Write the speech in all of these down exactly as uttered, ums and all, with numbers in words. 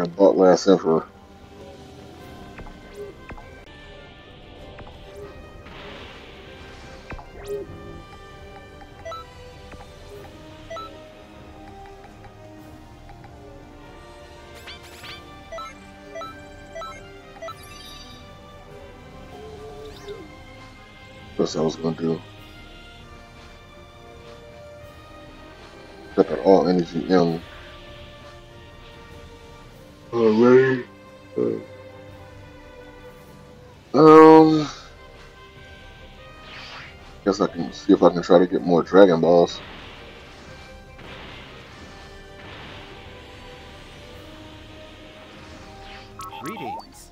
fucking butt last Emperor. That's what I was gonna do. Put all energy in. Alright. Um. Guess I can see if I can try to get more Dragon Balls. Greetings.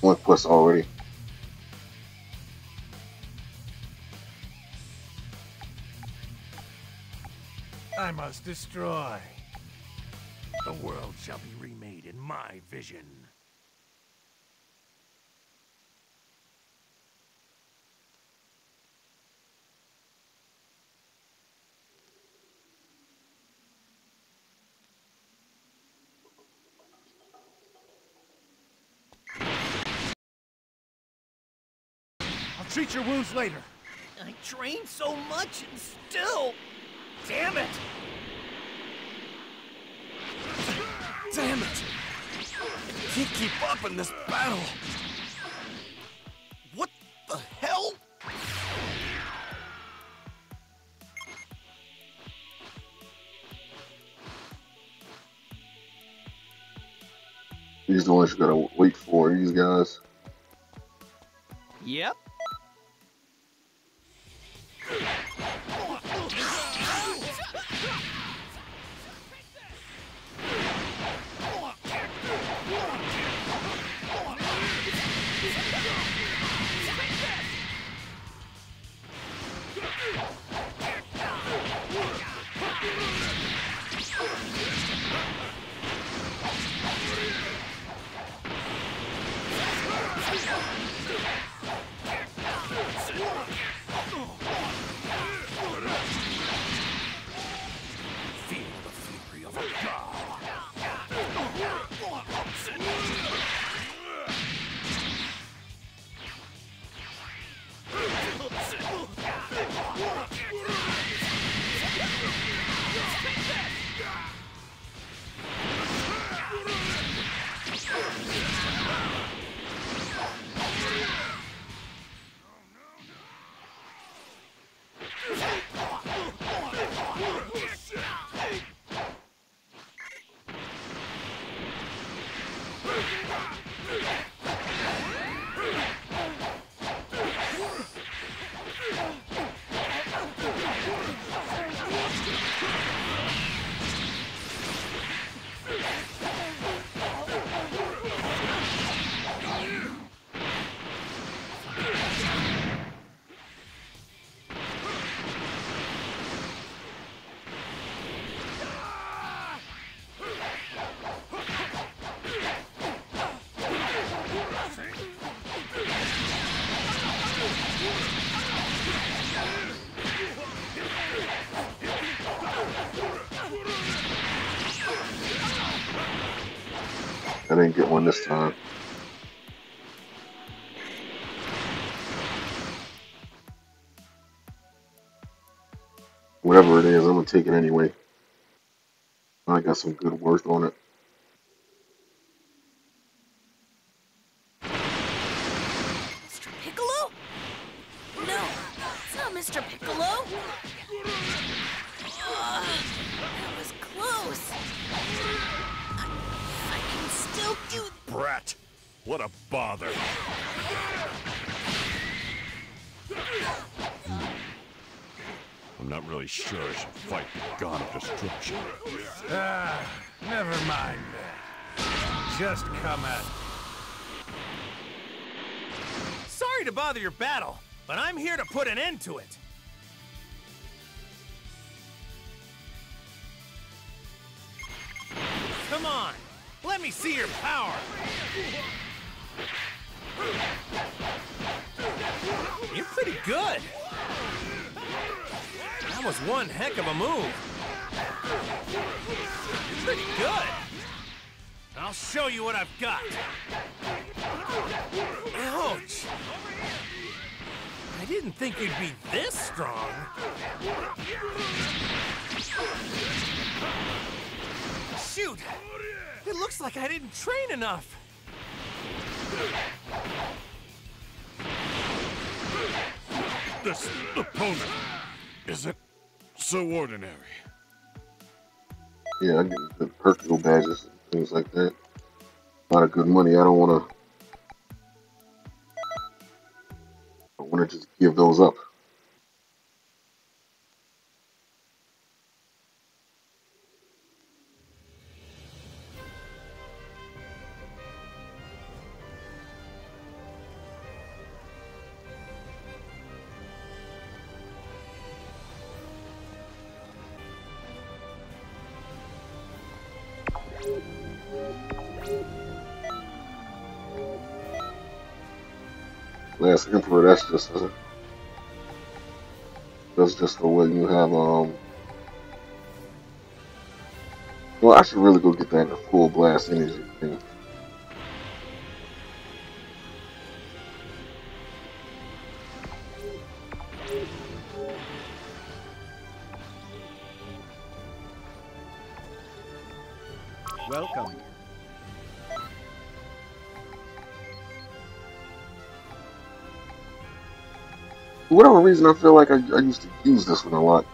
One plus already. I must destroy. The world shall be remade in my vision. Treat your wounds later. I trained so much and still... Damn it! Damn it! I can't keep up in this battle. What the hell? These are the ones you gotta wait for, these guys. Yep. I didn't get one this time. Whatever it is, I'm gonna take it anyway. I got some good work on it. Mister Piccolo? No, it's not Mister Piccolo. Uh, that was close. Still do Brat, what a bother. I'm not really sure I should fight the God of Destruction. Ah, never mind that. Just come at me. Sorry to bother your battle, but I'm here to put an end to it. Come on. Let me see your power! You're pretty good. That was one heck of a move. You're pretty good. I'll show you what I've got. Ouch. I didn't think you'd be this strong. Shoot! It looks like I didn't train enough. This opponent isn't so ordinary. Yeah, I get the personal badges and things like that. A lot of good money. I don't want to. I want to just give those up. Last Emperor, that's just a, that's just the way you have, um, well, I should really go get that full blast energy thing. Welcome. For whatever reason, I feel like I, I used to use this one a lot.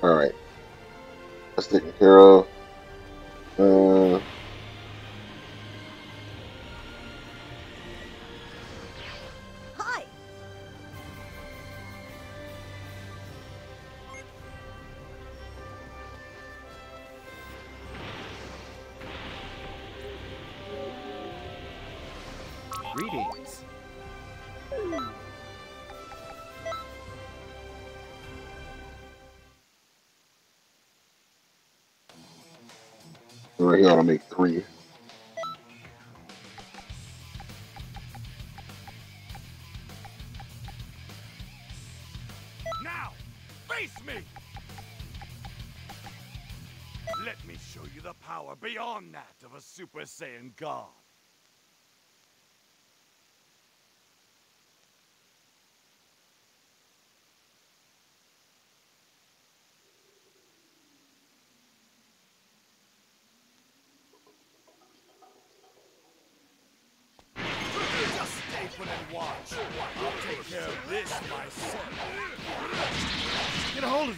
Alright, that's taken care of. Uh, Hi. Greetings. Right here, I'll make three. Now, face me! Let me show you the power beyond that of a Super Saiyan God.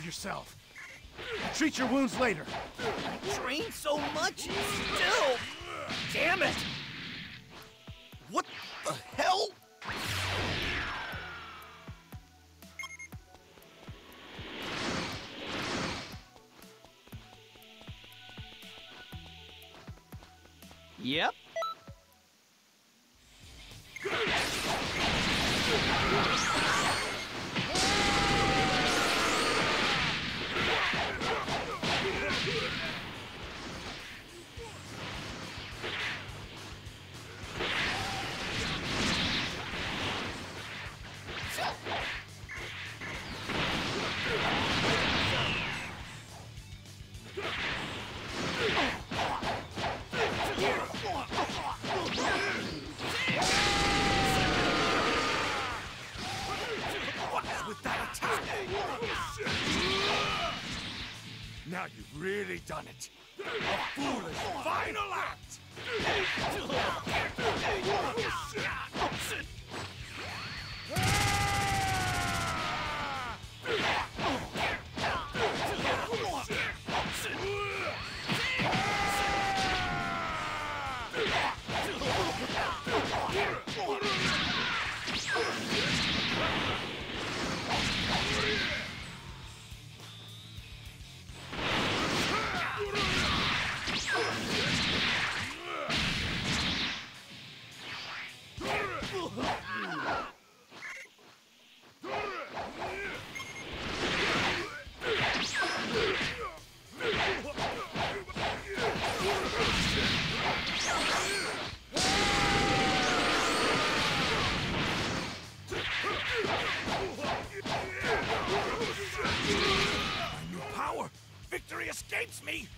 Yourself. Treat your wounds later. I trained so much and still. Damn it! What the hell? Yep. Now you've really done it. A foolish final act. Escapes me!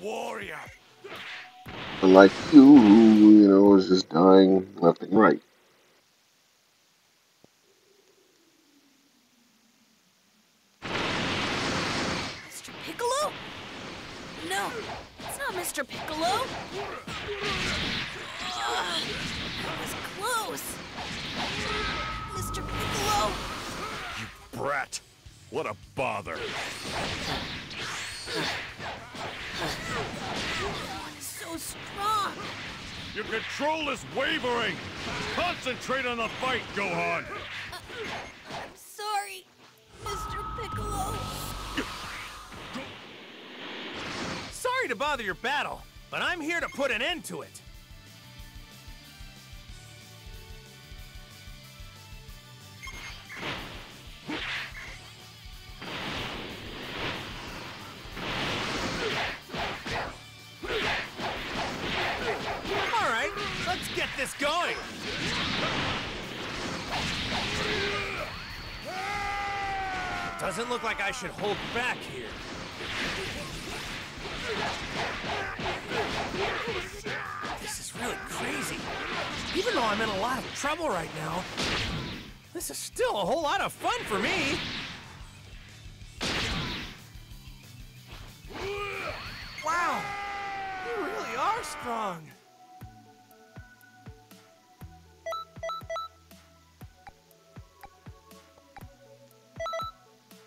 Warrior. Like you, you know, is just dying left and right. Mister Piccolo? No, it's not Mister Piccolo. Uh, that was close. Mister Piccolo. You brat. What a bother. So strong. Your control is wavering. Concentrate on the fight, Gohan. Uh, I'm sorry, Mister to bother your battle, but I'm here to put an end to it. This going. Doesn't look like I should hold back here. This is really crazy. Even though I'm in a lot of trouble right now, this is still a whole lot of fun for me. Wow, you really are strong.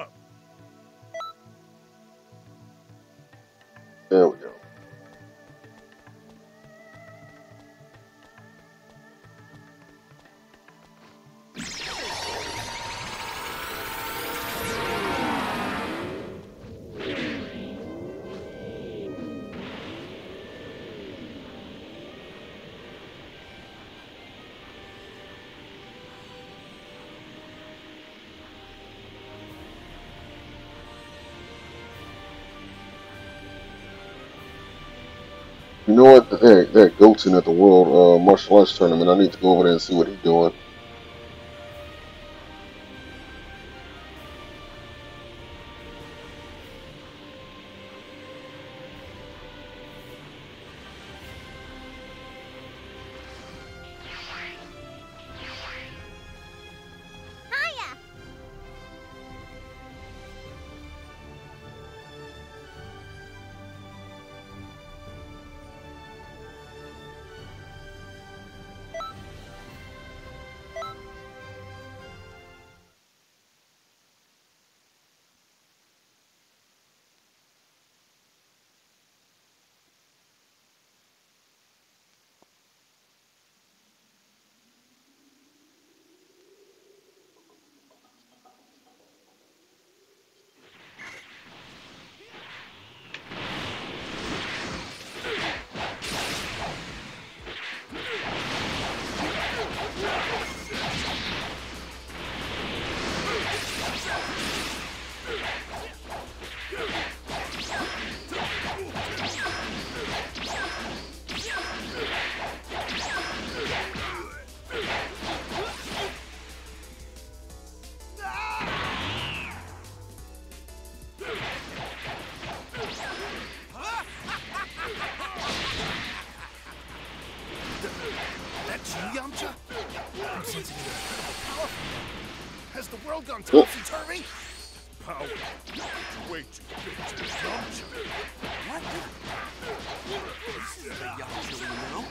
Up. There we go. You know what? That, that Goten at the World uh, Martial Arts Tournament, I need to go over there and see what he's doing. power. Wait, it's the Yamcha. What? This is the Yamcha we know.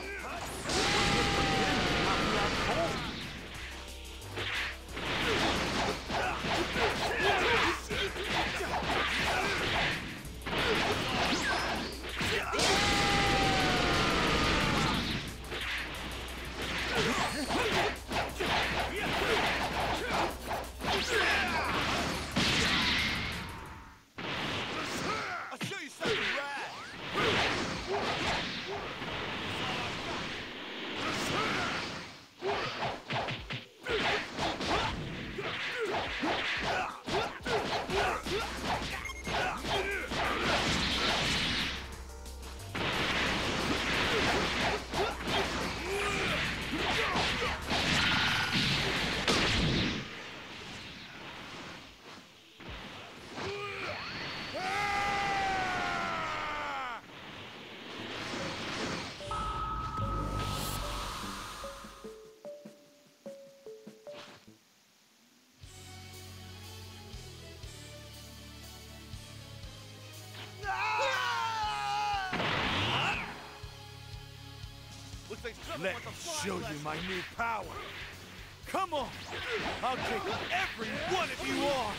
Let's show you my new power. Come on, I'll take every one of you on.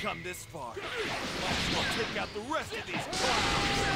Come this far. Might as well take out the rest of these clowns. Yeah!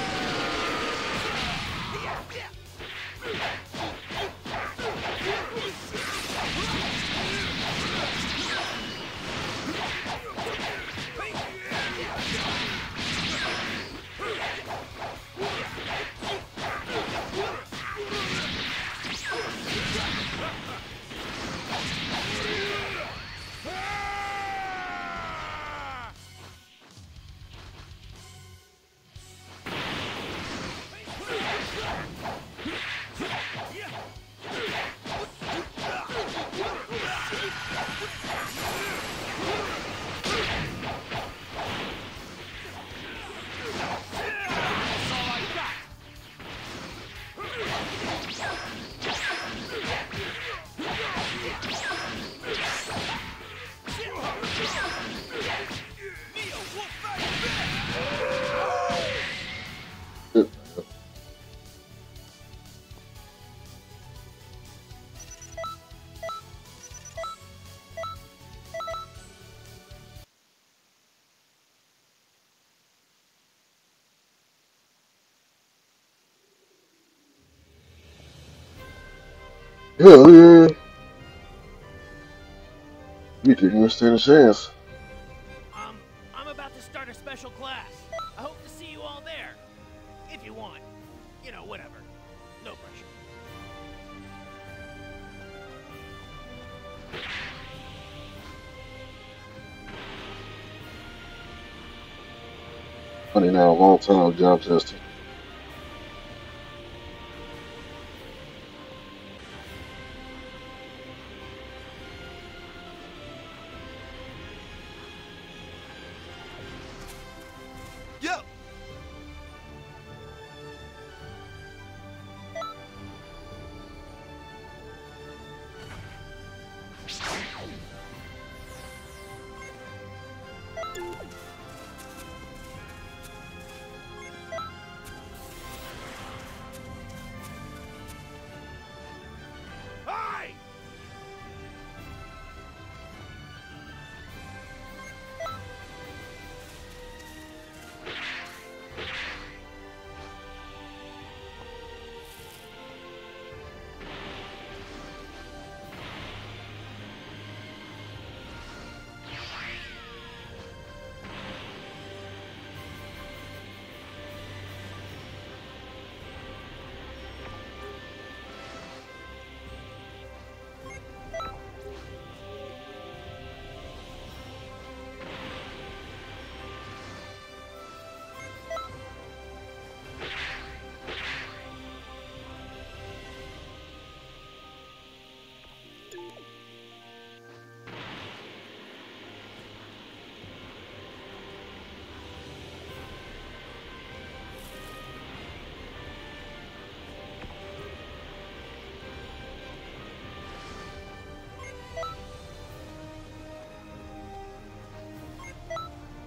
Hell yeah. You didn't stand a chance. Um, I'm about to start a special class. I hope to see you all there. If you want. You know, whatever. No pressure. Funny now, a long time job testing.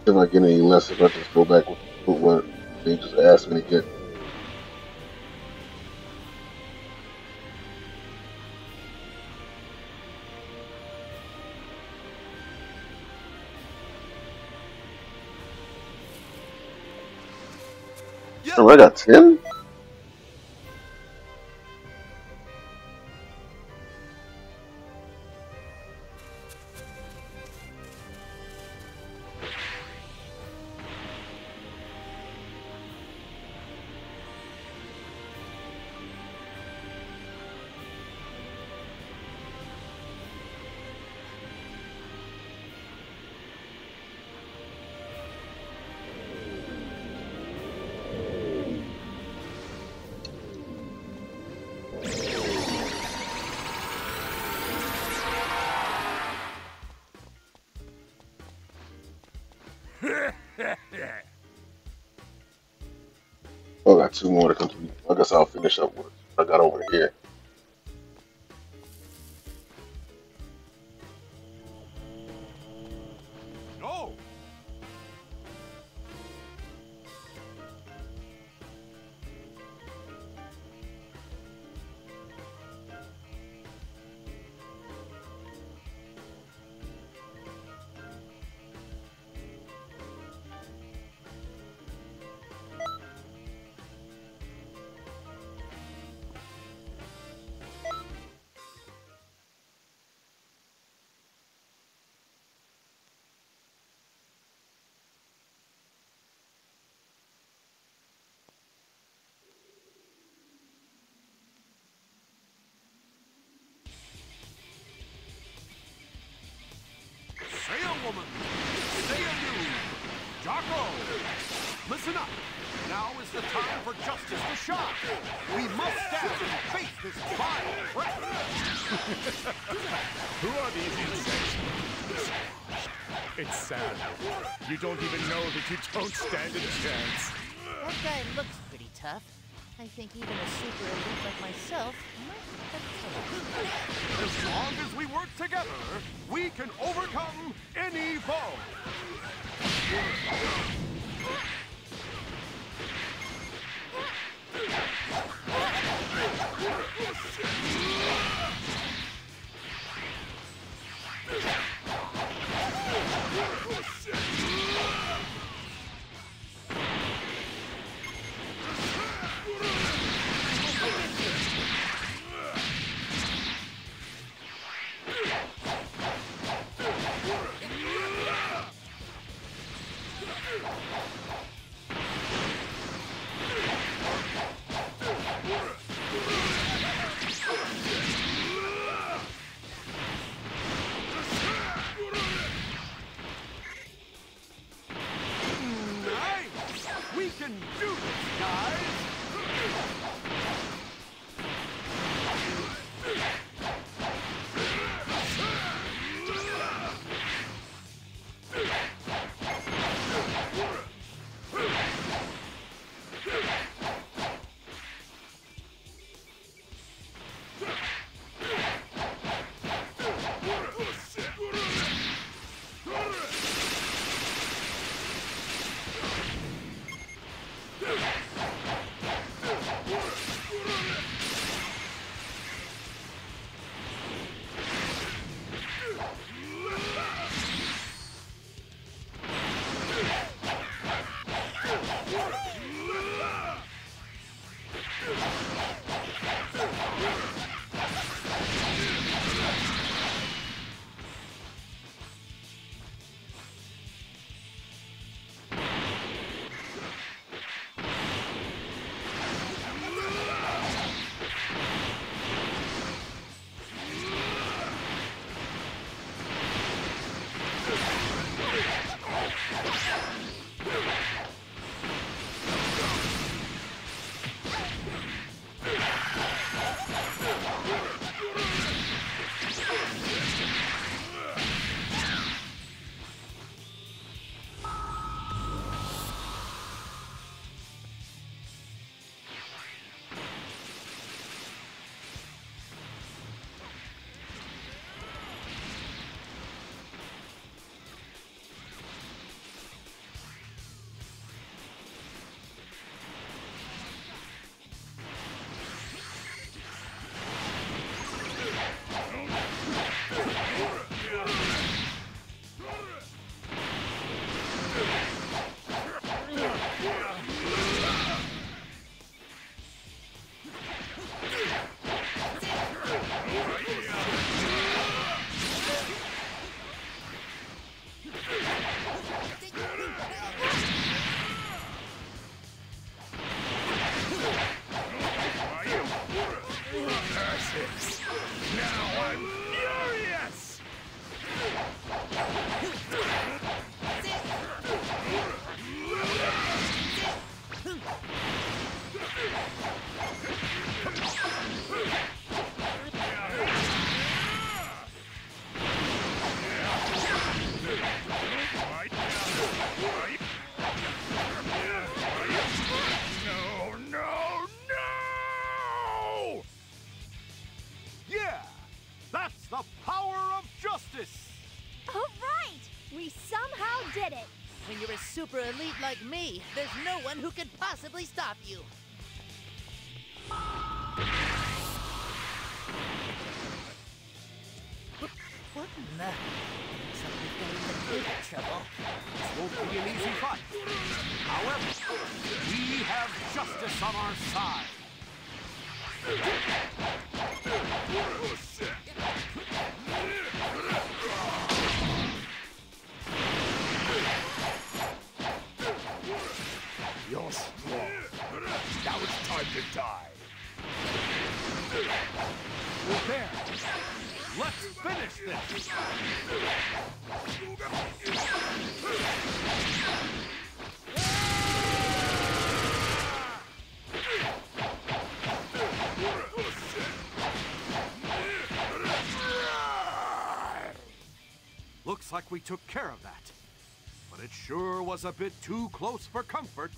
I'm not getting any lessons. I just go back with what they just asked me to get. Oh, I got ten? Oh, I got two more to complete. I guess I'll finish up with what I got over here. No. Woman, say anew, Jocko, listen up. Now is the time for justice to shine. We must stand and face this vile threat. Who are these insects? It's sad. You don't even know that you don't stand a chance. That guy looks pretty tough. I think even a super elite like myself might have. As long as we work together, we can overcome any foe. That's the power of justice! All right! We somehow did it! When you're a super elite like me, there's no one who could possibly stop you! What in the... Something's getting into big trouble. This won't be an easy fight. However, we have justice on our side. Oh, shit. You're strong. Now it's time to die. Prepare. Let's finish this. Looks like we took care of that. But it sure was a bit too close for comfort.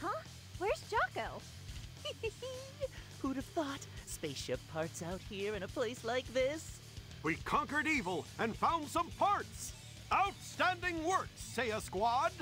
Huh? Where's Jocko? Who'd have thought? Spaceship parts out here in a place like this? We conquered evil and found some parts! Outstanding work, Seiya Squad!